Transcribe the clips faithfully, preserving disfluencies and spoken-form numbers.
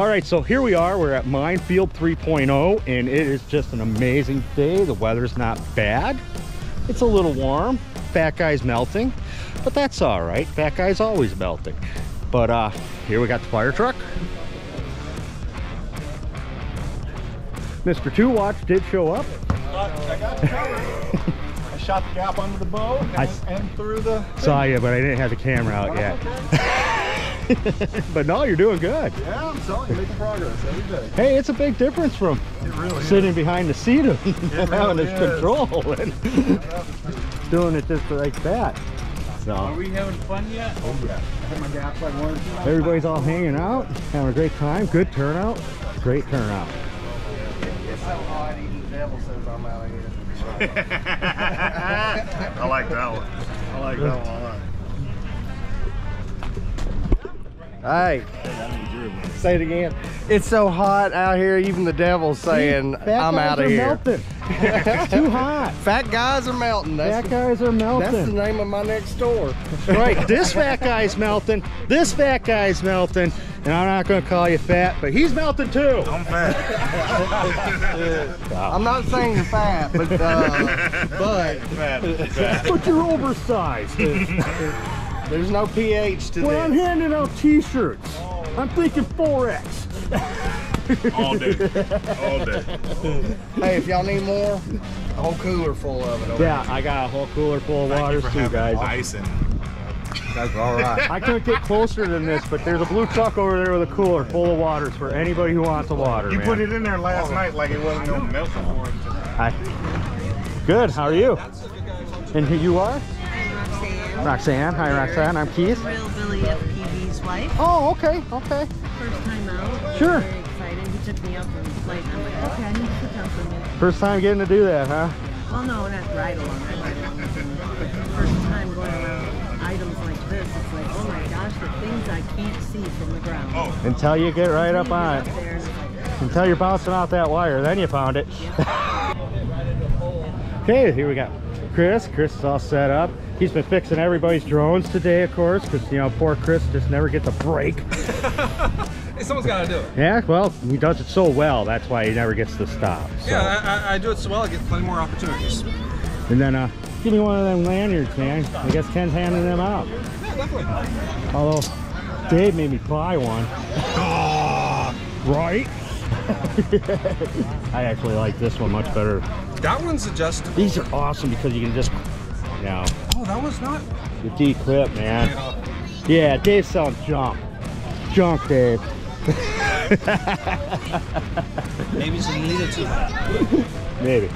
All right, so here we are. We're at Mindfield three point oh, and it is just an amazing day. The weather's not bad. It's a little warm. Fat guy's melting, but that's all right. Fat guy's always melting. But uh, here we got the fire truck. Mister Two Watch did show up. I got you covered. I shot the gap under the bow and, I and through the thing. Saw you, but I didn't have the camera out oh, yet. Okay. But no, you're doing good. Yeah, I'm telling you, making progress every day. Hey, it's a big difference from it really sitting is. behind the seat of really having this control and doing it just like that. So. Are we having fun yet? Oh yeah. I had my gap like one or two. Everybody's all hanging out, having a great time. Good turnout. Great turnout. So hot, even the devil says I'm out of here. I like that one. I like that one a lot. All right. Say it again. It's so hot out here, even the devil's saying See, I'm out of here. Melting. It's too hot. Fat guys are melting. That's fat guys are melting. That's the name of my next door. Right. This fat guy's melting. This fat guy's melting. And I'm not going to call you fat, but he's melting too. I'm fat. I'm not saying you're fat, but uh, but fat, fat. But you're oversized. There's no pH to well, this. Well, I'm handing out T-shirts. Oh. I'm thinking four X. All day. All day. Hey, if y'all need more, a whole cooler full of it. Over yeah, here. I got a whole cooler full of Thank waters you for too, guys. Ice in it. That's all right. I couldn't get closer than this, but there's a blue truck over there with a cooler full of waters for anybody who wants a water. You man. put it in there last oh, night like it wasn't no melting water. Hi. Good. How are you? And who you are? I'm Roxanne. Roxanne. Hi, Roxanne. I'm Keith. Real Billy F P V's wife. Oh, okay. Okay. First time out. Sure. Very excited. He took me up and like I'm like, okay, I need to sit down for a minute. First time getting to do that, huh? Well, no, not ride along. I ride along. First time going around. Items like this, it's like, oh my gosh, the things I can't see from the ground. Oh. Until you get right up on it. Until you're bouncing off that wire, then you found it. Yeah. Okay, here we go. Chris, Chris is all set up. He's been fixing everybody's drones today, of course, because, you know, poor Chris just never gets a break. Hey, someone's got to do it. Yeah, well, he does it so well, that's why he never gets to stop. So. Yeah, I, I do it so well, I get plenty more opportunities. And then, uh, give me one of them lanyards, man. I guess Ken's handing them out. Yeah, definitely. Although, Dave made me buy one. Oh, right? I actually like this one much better. That one's adjustable. These are awesome because you can just, you know. Oh, that one's not. The D-clip, man. Yeah, Dave's selling junk. Junk, Dave. Maybe she needed to. Maybe.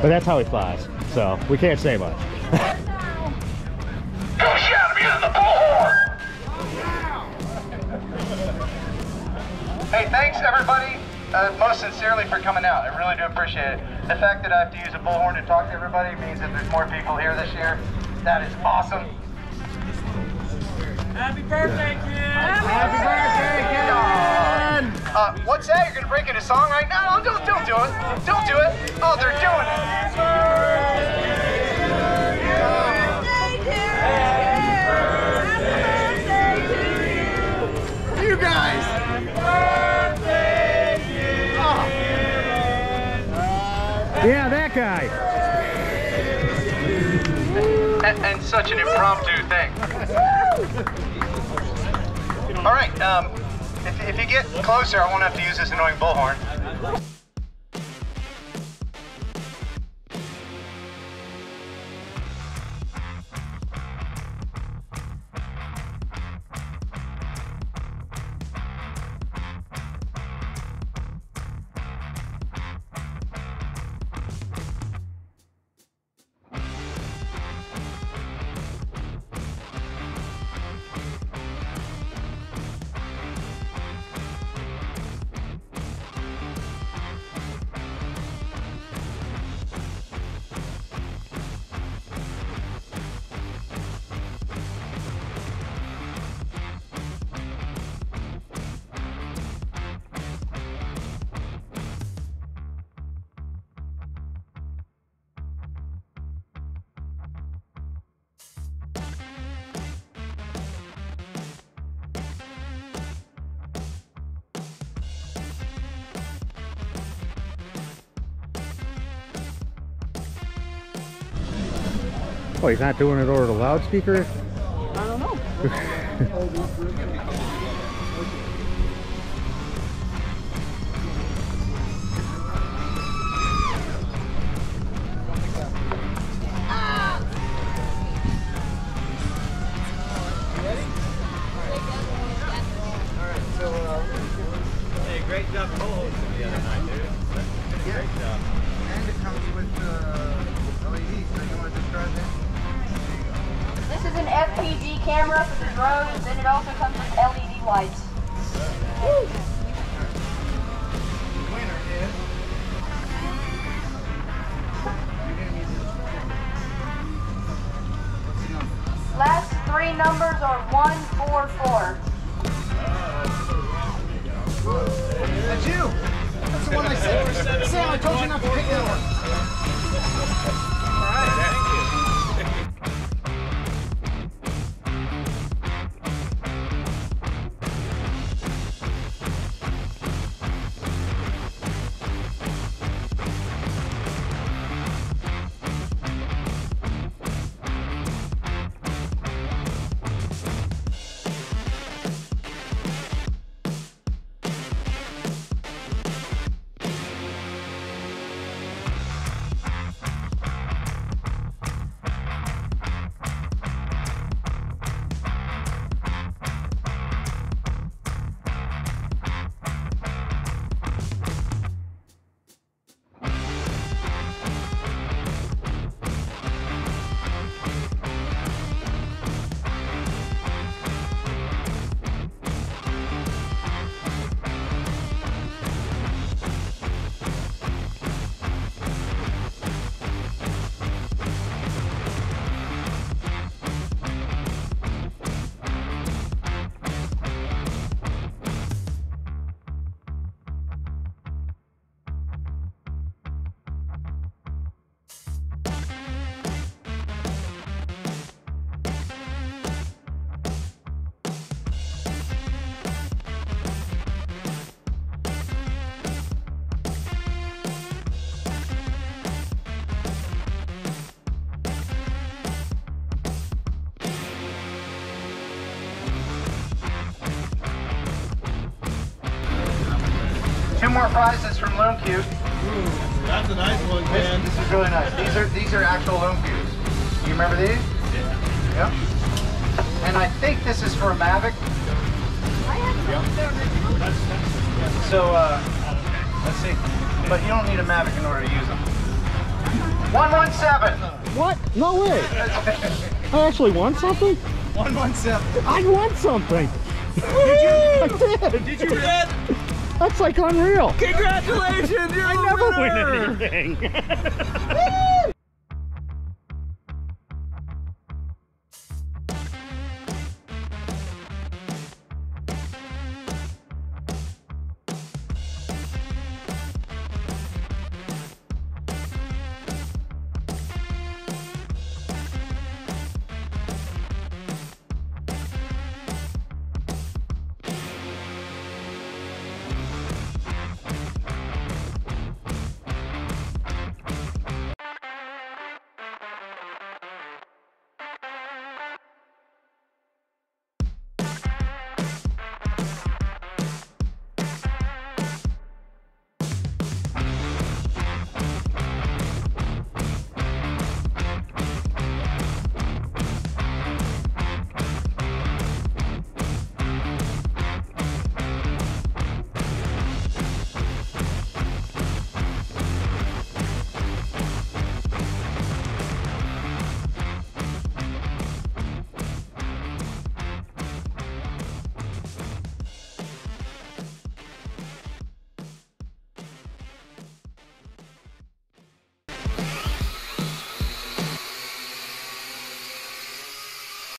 But that's how he flies, so we can't say much. Hey, thanks everybody, uh, most sincerely for coming out. I really do appreciate it. The fact that I have to use a bullhorn to talk to everybody means that there's more people here this year. That is awesome. Happy birthday, kid! Happy, Happy birthday, birthday kid! Uh, what's that? You're gonna break into song right now? Don't, don't do it! Don't do it! Oh, they're doing it! Happy birthday, Happy birthday, Happy birthday, Happy birthday, you guys! Happy birthday, oh. Yeah, that guy! and, and such an impromptu thing. All right, um, if, if you get closer, I won't have to use this annoying bullhorn. Well, he's not doing it over the loudspeaker? I don't know. More prizes from Lone Cube. Ooh, that's a nice one, Ken. This, this is really nice. These are these are actual Lone Cubes. You remember these? Yeah. Yep. And I think this is for a Mavic. Yep. So uh, let's see. But you don't need a Mavic in order to use them. One one seven. What? No way. I actually want something. One one seven. I want something. Did you? I did. Did you read? That's like unreal. Congratulations, you're I never winner. Win anything.